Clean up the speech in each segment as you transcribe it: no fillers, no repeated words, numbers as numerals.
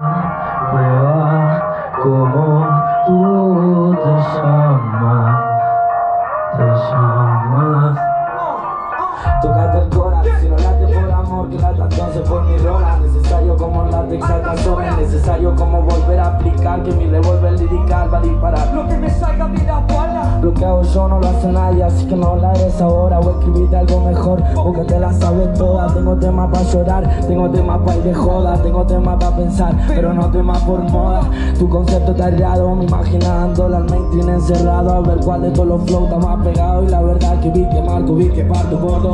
Prueba como tú te llamas. Tócate el corazón, si no late por amor, que lata entonces por mi rola. Necesario como late exalta sobre, necesario como volver a aplicar, que mi revólver lirical va a disparar lo que me salga de la bala. Lo que hago yo no lo hace nadie, así que no la des ahora o escribite algo mejor, porque te la sabes toda. Tengo temas para llorar, tengo temas para ir de joda, tengo temas para pensar, pero no temas por moda. Tu concepto está errado, me imaginando la mainstream encerrado, a ver cuál de todos los flow está más pegado. Y la verdad que vi que marco, vi que parto gordo.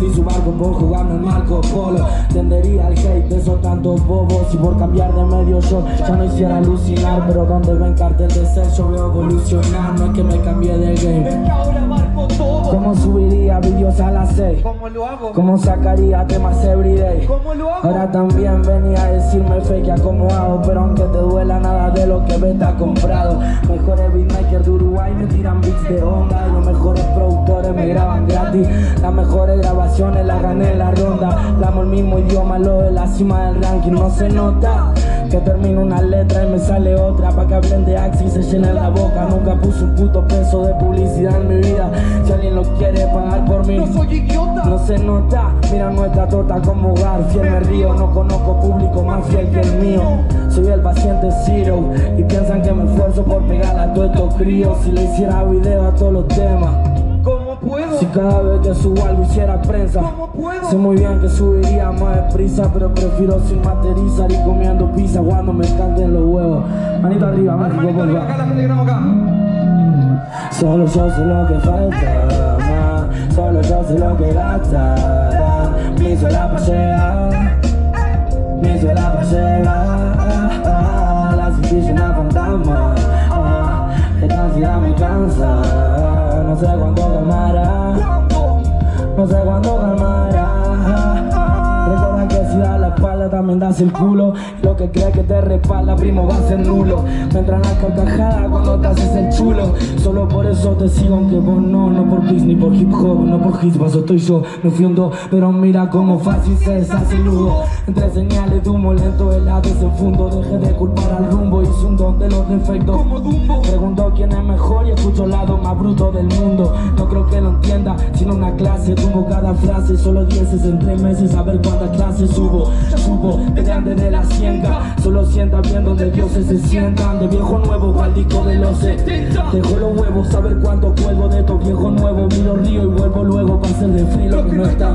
Vi su barco por jugarme el Marco Polo. Tendería al hate de esos tantos bobos, y por cambiar de medio yo ya no hiciera alucinar. Pero donde ven cartel de ser yo veo evolucionar. No es que me cambié de game, es que ahora marco todo. ¿Cómo subiría videos a las 6? ¿Cómo lo hago? ¿Cómo sacaría temas everyday? ¿Cómo lo hago? Ahora también venía a decirme fake a cómo hago, pero aunque te duela nada de lo que ves te ha comprado. Mejores beatmakers de Uruguay me tiran beats de onda, y los mejores productores me graban gratis. Las mejores grabaciones las gané en la ronda. Hablamos el mismo idioma, lo de la cima del ranking. No se nota que termino una letra y me sale otra, pa' que hablen de Axi y se llenen la boca. Nunca puse un puto peso de publicidad en mi vida. Si alguien lo quiere pagar por mí, no soy idiota. No se nota, mira nuestra torta como Garfield. Me río, no conozco público más fiel que el mío. Soy el paciente Zero y piensan que me esfuerzo por pegar a todos estos críos. Si le hiciera video a todos los temas, si cada vez que subo algo hiciera prensa, sé muy bien que subiría más deprisa, pero prefiero sin materizar y comiendo pizza cuando me canten los huevos. Manito arriba, manito por acá. Solo yo sé lo que falta, man. Solo yo sé lo que gasta. Me hizo la pasea, me hizo la pasea. La situación es fantasma, esta ansiedad me cansa. No sé cuándo calmará, no sé cuándo calmará. Recuerda que si da la espalda también das el culo, y lo que crees que te respalda, primo, va a ser nulo. Me entran las carcajadas cuando te haces el chulo. Solo por eso te sigo aunque vos no, no por Kiss ni por hip hop, no por hip hop, estoy yo, me fui hondo. Pero mira cómo fácil se deshace el nudo. Entre señales de humo lento, helado en fundo. Dejé de culpar al rumbo, hice un don de los defectos. Pregunto quién es mejor y escucho el lado más bruto del mundo. No creo que lo entienda, sino una clase, tuvo cada frase. Solo 10 en 3 meses, a ver cuántas clases subo. Subo desde antes de la cienga, solo sienta bien donde dioses se sientan. De viejo nuevo, cual disco de los 70. Dejo los huevos, a ver cuánto cuelgo de estos viejos nuevos. Miro río y vuelvo luego para hacer de frío lo que no está.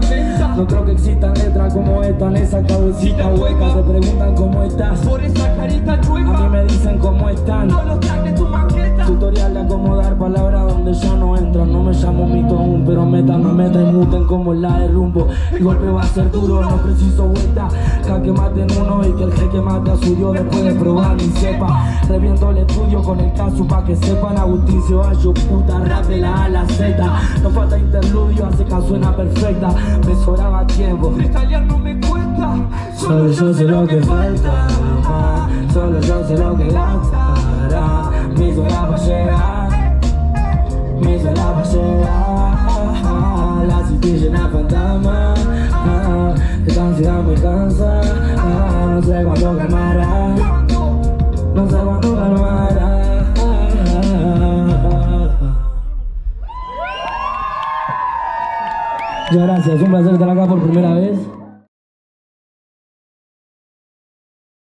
No creo que existan letras como esta en esa cabecita hueca. Se preguntan cómo estás por esa carita chueca. A mí me dicen cómo están todos los tracks de tu maqueta. Tutorial de acomodar palabras donde ya no entran. No me llamo mito aún, pero metan, me meten, muten como la derrumbo. El golpe va a ser duro, no preciso vuelta. Que maten uno y que el jeque mate a su dios después de probar mi cepa. Reviento el estudio con el caso pa' que sepan. Agustín Ceballos, puta, rap de la A a la Z. No falta interludio, hace que suena perfecta. Me sobraba tiempo, freestylear no me cuesta. Solo yo sé lo que falta, solo yo sé lo que gastará. Me hizo la pasea, me hizo la pasea. La city llena fantasma. Esta ansiedad me cansa, no sé cuándo calmará, no sé cuándo calmará. Muchas gracias, un placer estar acá por primera vez.